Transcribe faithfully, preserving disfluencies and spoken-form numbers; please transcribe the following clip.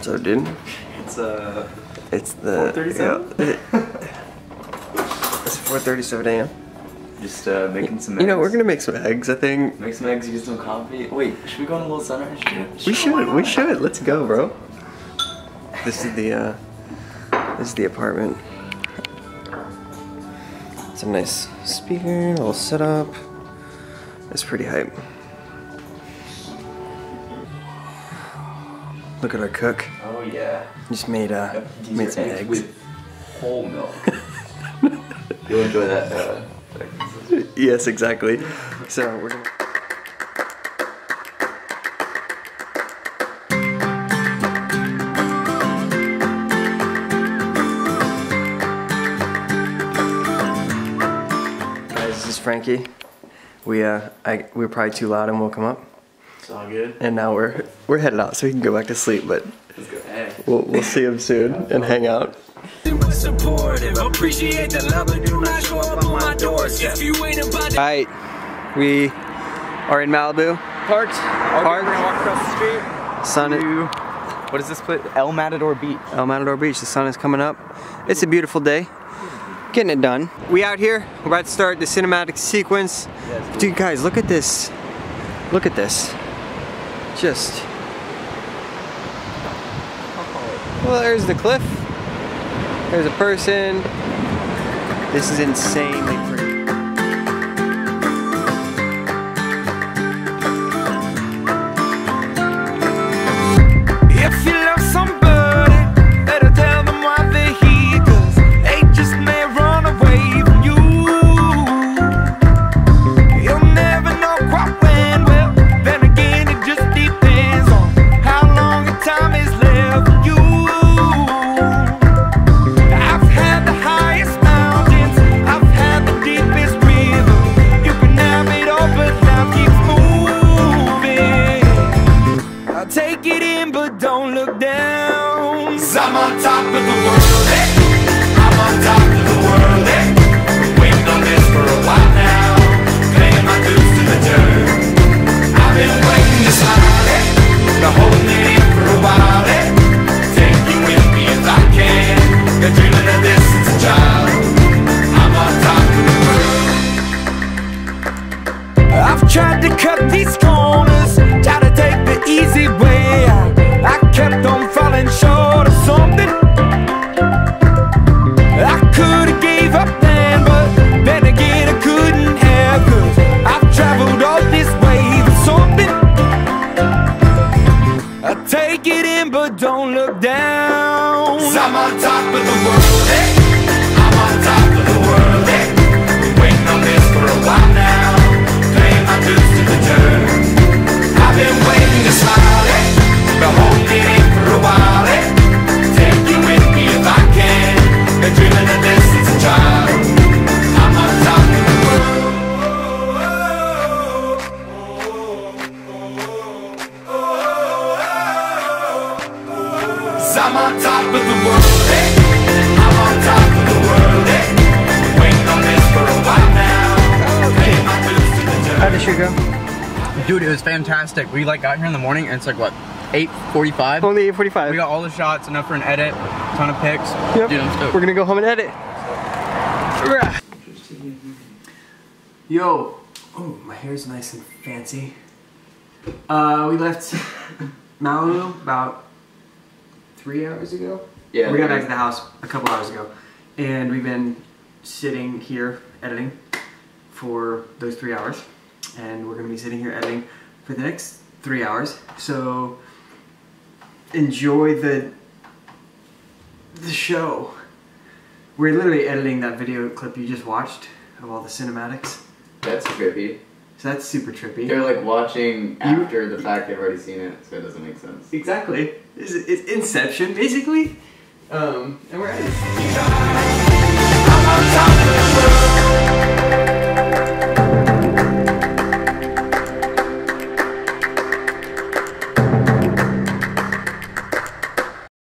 What's up, dude? It's uh. It's the. four thirty-seven. Yeah, it's four thirty-seven a m Just uh, making some eggs. You know, we're gonna make some eggs, I think. Make some eggs, get some coffee. Wait, should we go on a little sunrise? Should we should, we should. Let's go, bro. This is the, uh, this is the apartment. It's a nice speaker, a little setup. It's pretty hype. Look at our cook. Oh yeah. Just made, uh, yep, made some eggs. eggs. With whole milk. You'll enjoy that. Uh, Yes, exactly. So we're gonna guys, this is Frankie. We uh I we were probably too loud and woke him up. It's all good. And now we're we're headed out so he can go back to sleep, but let's go. Hey. We'll we'll see him soon and hang out. Supportive, appreciate the love, but do not show up on my doors. If you ain't about it. Alright, we are in Malibu. Parked. Parked. We're gonna walk across the street. Sun is. What is this place? El Matador Beach. El Matador Beach. The sun is coming up. It's a beautiful day. Getting it done. We out here. We're about to start the cinematic sequence. Yes, dude. dude, guys, look at this. Look at this. Just. Well, there's the cliff. There's a person. This is insanely pretty. If you love somebody, better tell them why they're here, 'cause they just may run away from you. You'll never know quite when. Well, then again, it just depends on how long a time is left for you. I'm on top of the world, eh? I'm on top of the world, eh? Waiting on this for a while now, paying my dues to the dirt. I've been waiting to smile, eh? Been holding it in for a while, eh? Take you with me if I can. Been dreaming of this since a child. I'm on top of the world. I've tried to cut these corners, tried to take the easy way out. I kept on falling short of something. I could've gave up then, but then again I couldn't have, 'cause I've traveled all this way for something. I take it in, but don't look down. 'Cause I'm on top of the world, eh? I'm on top of the world, eh? Been waiting on this for a while now, paying my dues to the dirt. I've been waiting to smile, eh? Been holding it in for a while, eh? Take you with me if I can. Been dreaming of this since a child. I'm on top of the world. 'Cause I'm on top of the world, eh? I'm on top of the world, eh? Waiting on this for a while now. Paying my dues to the dirt. How did she go? Dude, it was fantastic. We like got here in the morning and it's like what? eight forty-five. Only eight forty-five. We got all the shots, enough for an edit, ton of pics. Yep. Dude, let's go. We're gonna go home and edit. Yo. Oh, my hair's nice and fancy. Uh, we left Malibu about three hours ago. Yeah. We got back to the house a couple hours ago, and we've been sitting here editing for those three hours, and we're gonna be sitting here editing for the next three hours. So. Enjoy the the show. We're literally editing that video clip you just watched of all the cinematics. That's trippy. So that's super trippy. They're like watching after you, the fact they've already seen it, so it doesn't make sense. Exactly. It's, it's Inception, basically. Um, and we're at it.